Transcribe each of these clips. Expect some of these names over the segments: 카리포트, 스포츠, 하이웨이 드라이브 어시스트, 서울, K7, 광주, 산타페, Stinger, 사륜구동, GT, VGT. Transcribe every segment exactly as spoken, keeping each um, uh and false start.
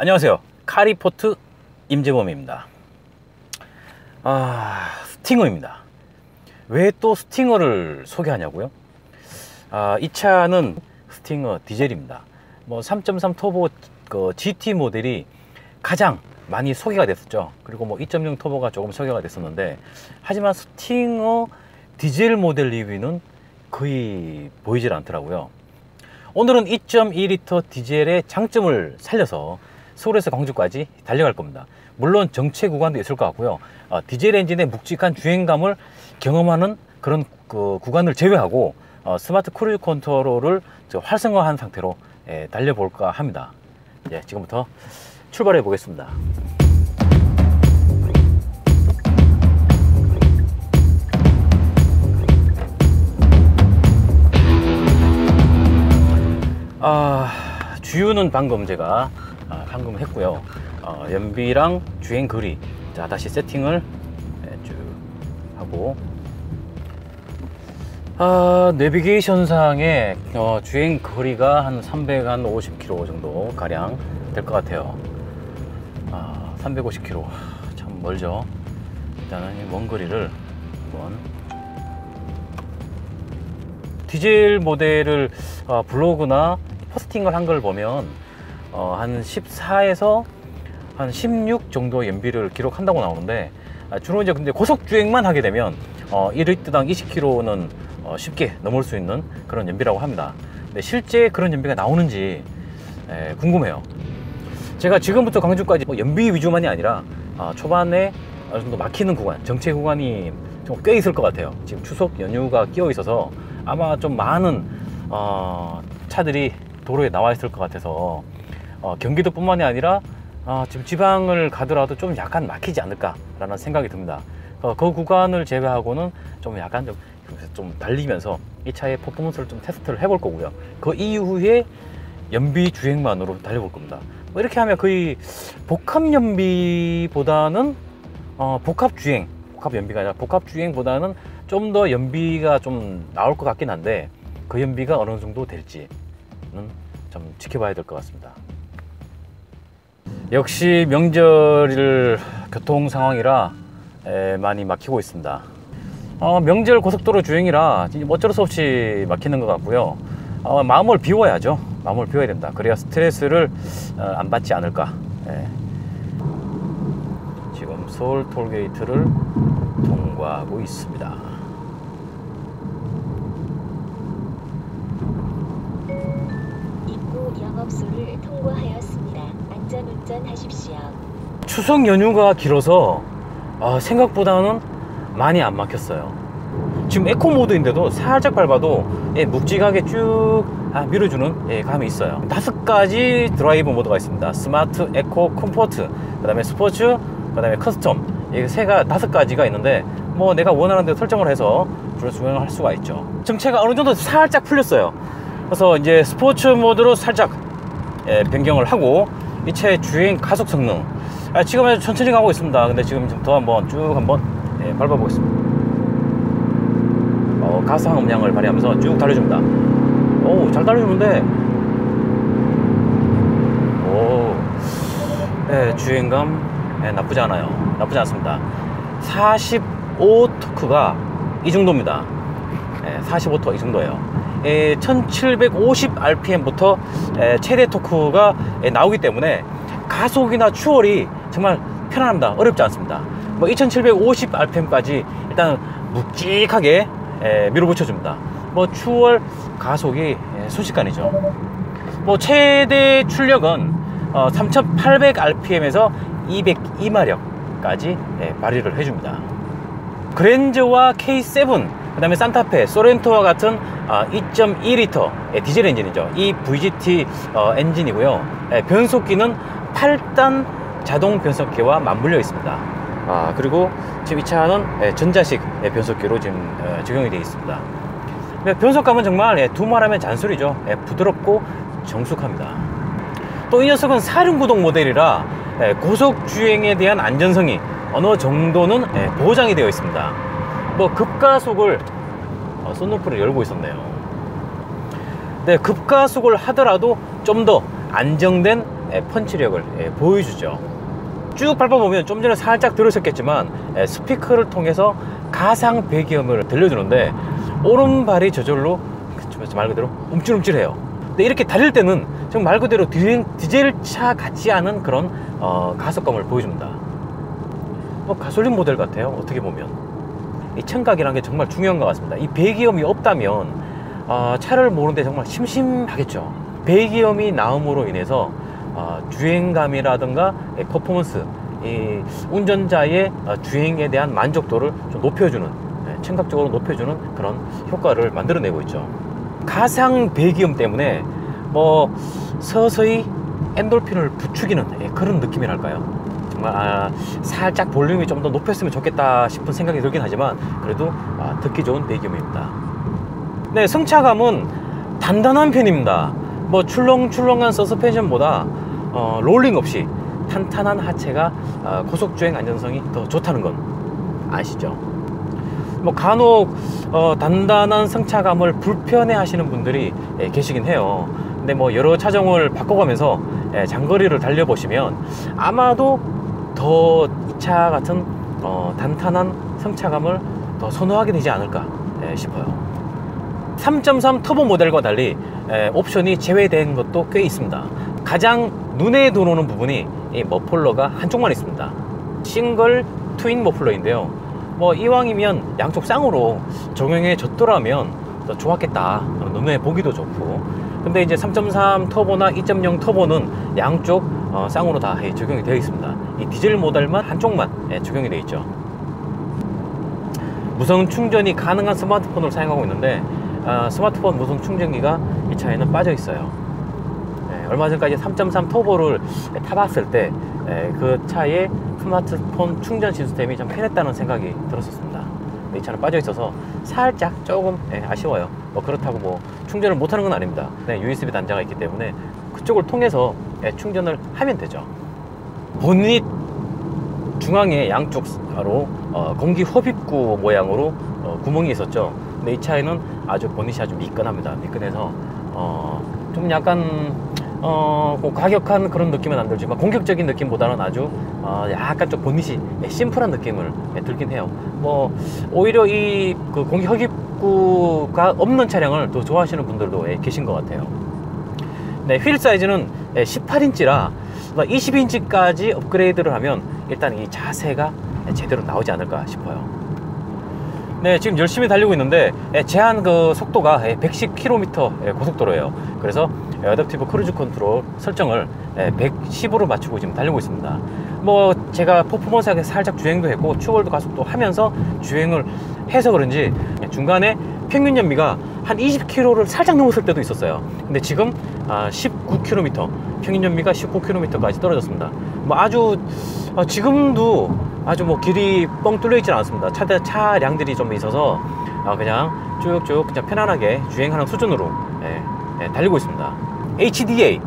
안녕하세요, 카리포트 임재범입니다. 아, 스팅어입니다. 왜 또 스팅어를 소개하냐고요? 아, 이 차는 스팅어 디젤입니다. 뭐 삼 점 삼 터보 그 지티 모델이 가장 많이 소개가 됐었죠. 그리고 뭐 이 점 영 터보가 조금 소개가 됐었는데, 하지만 스팅어 디젤 모델 리뷰는 거의 보이질 않더라고요. 오늘은 이 점 이 리터 디젤의 장점을 살려서 서울에서 광주까지 달려갈 겁니다. 물론 정체 구간도 있을 것 같고요, 어, 디젤 엔진의 묵직한 주행감을 경험하는 그런 그 구간을 제외하고 어, 스마트 크루즈 컨트롤을 활성화한 상태로 예, 달려볼까 합니다. 예, 지금부터 출발해 보겠습니다. 아, 주유는 방금 제가 아, 방금 했고요. 어, 연비랑 주행 거리, 자 다시 세팅을 예, 쭉 하고, 아, 내비게이션상에 어, 주행 거리가 한 삼백오십 킬로미터 정도 가량 될 것 같아요. 아, 삼백오십 킬로미터 참 멀죠. 일단은 이 먼 거리를 한번, 디젤 모델을 어, 블로그나 포스팅을 한 걸 보면 어, 한 십사에서 한 십육 정도 연비를 기록한다고 나오는데, 아, 주로 이제 근데 고속 주행만 하게 되면 어, 일 리터당 이십 킬로미터는 어, 쉽게 넘을 수 있는 그런 연비라고 합니다. 근데 실제 그런 연비가 나오는지 에, 궁금해요. 제가 지금부터 광주까지 뭐 연비 위주만이 아니라 어, 초반에 어느 정도 막히는 구간, 정체 구간이 좀 꽤 있을 것 같아요. 지금 추석 연휴가 끼어 있어서 아마 좀 많은 어, 차들이 도로에 나와 있을 것 같아서 어, 경기도 뿐만이 아니라 어, 지금 지방을 가더라도 좀 약간 막히지 않을까 라는 생각이 듭니다. 어, 그 구간을 제외하고는 좀 약간 좀, 좀 달리면서 이 차의 퍼포먼스를 좀 테스트를 해볼 거고요, 그 이후에 연비 주행만으로 달려볼 겁니다. 뭐 이렇게 하면 거의 복합 연비보다는 어, 복합 주행, 복합 연비가 아니라 복합 주행보다는 좀 더 연비가 좀 나올 것 같긴 한데, 그 연비가 어느 정도 될지는 좀 지켜봐야 될 것 같습니다. 역시 명절일 교통 상황이라 에, 많이 막히고 있습니다. 어, 명절 고속도로 주행이라 어쩔 수 없이 막히는 것 같고요. 어, 마음을 비워야죠. 마음을 비워야 된다. 그래야 스트레스를 어, 안 받지 않을까. 에. 지금 서울 톨게이트를 통과하고 있습니다. 영업소를 통과하였습니다. 안전운전하십시오. 추석 연휴가 길어서 어, 생각보다는 많이 안 막혔어요. 지금 에코 모드인데도 살짝 밟아도 예, 묵직하게 쭉 아, 밀어주는 예, 감이 있어요. 다섯 가지 드라이브 모드가 있습니다. 스마트, 에코, 컴포트, 그 다음에 스포츠, 그 다음에 커스텀, 이 세가 다섯 가지가 있는데 뭐 내가 원하는 대로 설정을 해서 불을 수행할 수가 있죠. 정체가 어느 정도 살짝 풀렸어요. 그래서 이제 스포츠 모드로 살짝 예, 변경을 하고, 이 차의 주행 가속 성능, 아, 지금 아주 천천히 가고 있습니다. 근데 지금 더 한번 쭉 한번 예, 밟아보겠습니다. 어, 가상 음량을 발휘하면서 쭉 달려줍니다. 오, 잘 달려주는데, 오, 예, 주행감 예, 나쁘지 않아요. 나쁘지 않습니다. 사십오 토크가 이 정도입니다. 예, 사십오 토크가 이 정도예요. 에, 천칠백오십 알피엠부터 에, 최대 토크가 에, 나오기 때문에 가속이나 추월이 정말 편안합니다. 어렵지 않습니다. 뭐 이천칠백오십 알피엠까지 일단 묵직하게 에, 밀어붙여 줍니다. 뭐 추월 가속이 에, 순식간이죠. 뭐 최대 출력은 어, 삼천팔백 알피엠에서 이백이 마력까지 에, 발휘를 해줍니다. 그랜저와 케이 세븐, 그 다음에 산타페, 소렌토와 같은 이 점 이 리터 디젤 엔진이죠. 이 브이지티 엔진이고요. 변속기는 팔 단 자동 변속기와 맞물려 있습니다. 아, 그리고 지금 이 차는 전자식 변속기로 지금 적용이 되어 있습니다. 변속감은 정말 두 말하면 잔소리죠. 부드럽고 정숙합니다. 또 이 녀석은 사륜구동 모델이라 고속주행에 대한 안전성이 어느 정도는 보장이 되어 있습니다. 뭐 급가속을 어, 썬루프를 열고 있었네요. 네, 급가속을 하더라도 좀 더 안정된 펀치력을 보여주죠. 쭉 밟아보면 좀 전에 살짝 들으셨겠지만 스피커를 통해서 가상 배기음을 들려주는데 오른발이 저절로 말 그대로 움찔움찔해요. 근데 이렇게 달릴 때는 정말 말 그대로 디젤차 같지 않은 그런 어, 가속감을 보여줍니다. 어, 가솔린 모델 같아요. 어떻게 보면 이 청각이라는 게 정말 중요한 것 같습니다. 이 배기음이 없다면 어, 차를 모르는데 정말 심심하겠죠. 배기음이 나옴으로 인해서 어, 주행감이라든가 퍼포먼스, 이 운전자의 주행에 대한 만족도를 좀 높여주는, 청각적으로 높여주는 그런 효과를 만들어내고 있죠. 가상 배기음 때문에 뭐 서서히 엔돌핀을 부추기는 그런 느낌이랄까요. 정말 아, 살짝 볼륨이 좀 더 높였으면 좋겠다 싶은 생각이 들긴 하지만 그래도 아, 듣기 좋은 배기음입니다. 네, 승차감은 단단한 편입니다. 뭐 출렁출렁한 서스펜션보다 어, 롤링 없이 탄탄한 하체가 어, 고속주행 안전성이 더 좋다는 건 아시죠? 뭐 간혹 어, 단단한 승차감을 불편해 하시는 분들이 예, 계시긴 해요. 근데 뭐 여러 차종을 바꿔가면서 예, 장거리를 달려보시면 아마도 더 이 차 같은 어, 단단한 승차감을 더 선호하게 되지 않을까 예, 싶어요. 삼 점 삼 터보 모델과 달리 에, 옵션이 제외된 것도 꽤 있습니다. 가장 눈에 들어오는 부분이 이 머플러가 한쪽만 있습니다. 싱글 트윈 머플러인데요, 뭐 이왕이면 양쪽 쌍으로 적용해 줬더라면 더 좋았겠다, 눈에 보기도 좋고. 근데 이제 삼 점 삼 터보나 이 점 영 터보는 양쪽 어, 쌍으로 다 예, 적용이 되어 있습니다. 이 디젤 모델만 한쪽만 예, 적용이 되어 있죠. 무선 충전이 가능한 스마트폰을 사용하고 있는데 아, 스마트폰 무선 충전기가 이 차에는 빠져 있어요. 네, 얼마 전까지 삼 점 삼 터보를 타봤을 때 그 차의 스마트폰 충전 시스템이 좀 편했다는 생각이 들었었습니다. 이 차는 빠져 있어서 살짝 조금 네, 아쉬워요. 뭐 그렇다고 뭐 충전을 못하는 건 아닙니다. 네, 유에스비 단자가 있기 때문에 그쪽을 통해서 네, 충전을 하면 되죠. 본닛 중앙에 양쪽으로 어, 공기 흡입구 모양으로 어, 구멍이 있었죠. 근데 이 차에는 아주 본닛이 아주 미끈합니다. 미끈해서 어, 좀 약간 어, 과격한 그런 느낌은 안 들지만 공격적인 느낌보다는 아주 어, 약간 좀 본닛이 심플한 느낌을 들긴 해요. 뭐 오히려 이 그 공기 흡입구가 없는 차량을 또 좋아하시는 분들도 계신 것 같아요. 네, 휠 사이즈는 십팔 인치라 이십 인치까지 업그레이드를 하면 일단 이 자세가 제대로 나오지 않을까 싶어요. 네, 지금 열심히 달리고 있는데 제한 그 속도가 백십 킬로미터 고속도로예요. 그래서 어댑티브 크루즈 컨트롤 설정을 백십으로 맞추고 지금 달리고 있습니다. 뭐 제가 퍼포먼스하게 살짝 주행도 했고 추월도 가속도 하면서 주행을 해서 그런지 중간에 평균 연비가 한 이십 킬로미터를 살짝 넘었을 때도 있었어요. 근데 지금 십구 킬로미터, 평균 연비가 십구 킬로미터까지 떨어졌습니다. 뭐 아주 지금도 아주 뭐 길이 뻥 뚫려 있지는 않습니다. 차, 차량들이 좀 있어서 그냥 쭉쭉 그냥 편안하게 주행하는 수준으로 예, 예, 달리고 있습니다. 에이치디에이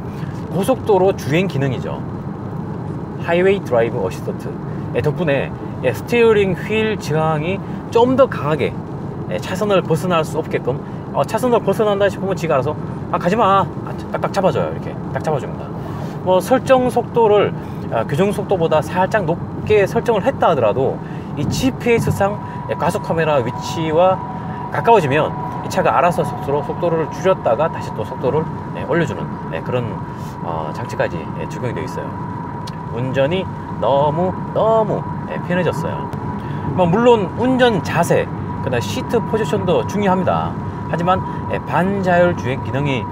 고속도로 주행 기능이죠. 하이웨이 드라이브 어시스트 예, 덕분에 예, 스티어링 휠 저항이 좀 더 강하게 예, 차선을 벗어날 수 없게끔 어, 차선을 벗어난다 싶으면 지가 알아서 아 가지마 딱딱 잡아줘요. 이렇게 딱 잡아줍니다. 뭐 설정 속도를 어, 규정 속도보다 살짝 높 쉽게 설정을 했다 하더라도 이 지피에스상 가속 카메라 위치와 가까워지면 이 차가 알아서 속도로 속도를 줄였다가 다시 또 속도를 올려주는 그런 장치까지 적용이 되어 있어요. 운전이 너무 너무 편해졌어요. 물론 운전 자세, 그다음 시트 포지션도 중요합니다. 하지만 반자율 주행 기능이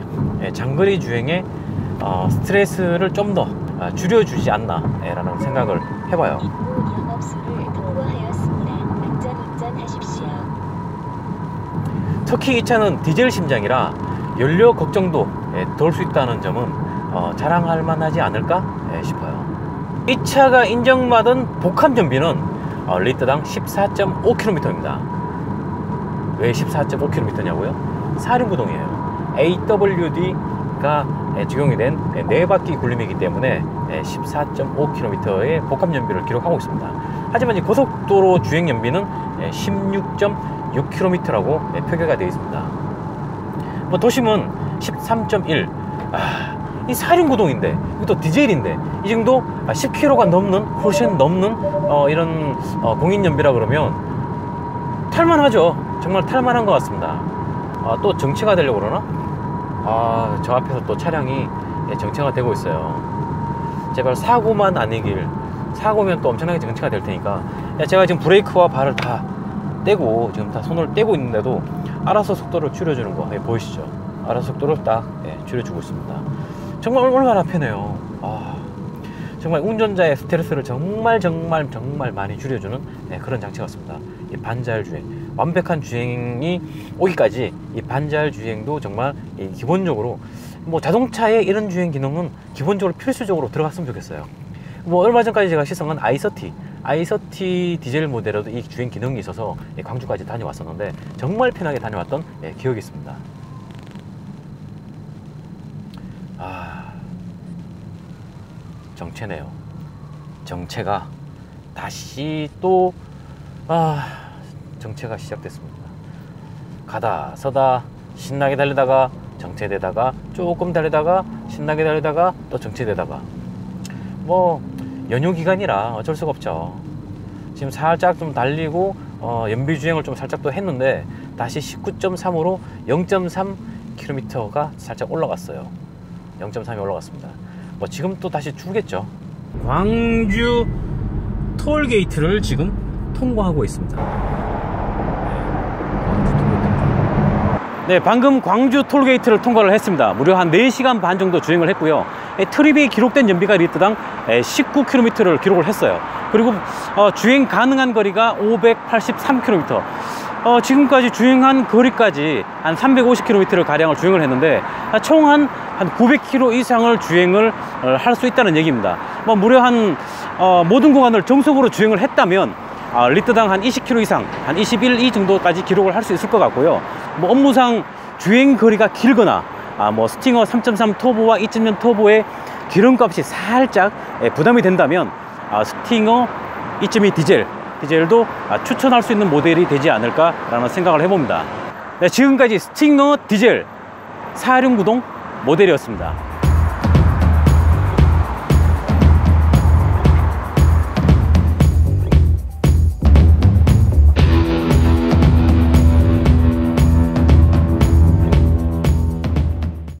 있기에 장거리 주행에 스트레스를 좀 더 줄여주지 않나 라는 생각을 해봐요. 특히 이 차는 디젤 심장이라 연료 걱정도 덜 수 있다는 점은 자랑할 만하지 않을까 싶어요. 이 차가 인정받은 복합 연비는 리터당 십사 점 오 킬로미터입니다 왜 십사 점 오 킬로미터 냐고요? 사륜구동이에요. 에이더블유디가 적용이 된 네 바퀴 굴림이기 때문에 십사 점 오 킬로미터의 복합 연비를 기록하고 있습니다. 하지만 이 고속도로 주행 연비는 십육 점 육 킬로미터라고 표기가 되어 있습니다. 뭐 도심은 십삼 점 일, 아, 이 사륜구동인데, 이것도 디젤인데, 이 정도 십 킬로미터가 넘는, 훨씬 넘는 어, 이런 어, 공인연비라 그러면 탈만하죠. 정말 탈만한 것 같습니다. 아, 또 정체가 되려고 그러나? 아, 저 앞에서 또 차량이 정체가 되고 있어요. 제발 사고만 아니길. 사고면 또 엄청나게 정체가 될 테니까. 제가 지금 브레이크와 발을 다 떼고, 지금 다 손을 떼고 있는데도 알아서 속도를 줄여주는 거 보이시죠? 알아서 속도를 딱 줄여주고 있습니다. 정말 얼마나 편해요. 아, 정말 운전자의 스트레스를 정말 정말 정말 많이 줄여주는 그런 장치 같습니다. 이 반자율 주행, 완벽한 주행이 오기까지 이 반자율 주행도 정말 기본적으로, 뭐 자동차에 이런 주행 기능은 기본적으로 필수적으로 들어갔으면 좋겠어요. 뭐 얼마 전까지 제가 시승한 아이 삼십, 아이 삼십 디젤 모델에도 이 주행 기능이 있어서 광주까지 다녀왔었는데 정말 편하게 다녀왔던 기억이 있습니다. 아, 정체네요. 정체가 다시 또, 아, 정체가 시작됐습니다. 가다 서다 신나게 달리다가 정체되다가, 조금 달리다가 신나게 달리다가 또 정체되다가, 뭐 연휴 기간이라 어쩔 수가 없죠. 지금 살짝 좀 달리고 어, 연비 주행을 좀 살짝 또 했는데 다시 십구 점 삼으로 영 점 삼 킬로미터가 살짝 올라갔어요. 영 점 삼이 올라갔습니다. 뭐 지금 또 다시 줄겠죠. 광주 톨게이트를 지금 통과하고 있습니다. 네, 방금 광주 톨게이트를 통과를 했습니다. 무려 한 네 시간 반 정도 주행을 했고요. 트립이 기록된 연비가 리터당 십구 킬로미터를 기록을 했어요. 그리고 어, 주행 가능한 거리가 오백팔십삼 킬로미터, 어, 지금까지 주행한 거리까지 한 삼백오십 킬로미터를 가량을 주행을 했는데 총 한 한 구백 킬로미터 이상을 주행을 어, 할 수 있다는 얘기입니다. 뭐 무려 한 어, 모든 구간을 정속으로 주행을 했다면 어, 리터당 한 이십 킬로미터 이상, 한 이십일, 이 정도까지 기록을 할 수 있을 것 같고요. 뭐 업무상 주행 거리가 길거나, 아, 뭐 스팅어 삼 점 삼 터보와 이 점 영 터보의 기름값이 살짝 부담이 된다면 아, 스팅어 이 점 이 디젤, 디젤도 아, 추천할 수 있는 모델이 되지 않을까라는 생각을 해봅니다. 네, 지금까지 스팅어 디젤 사륜구동 모델이었습니다.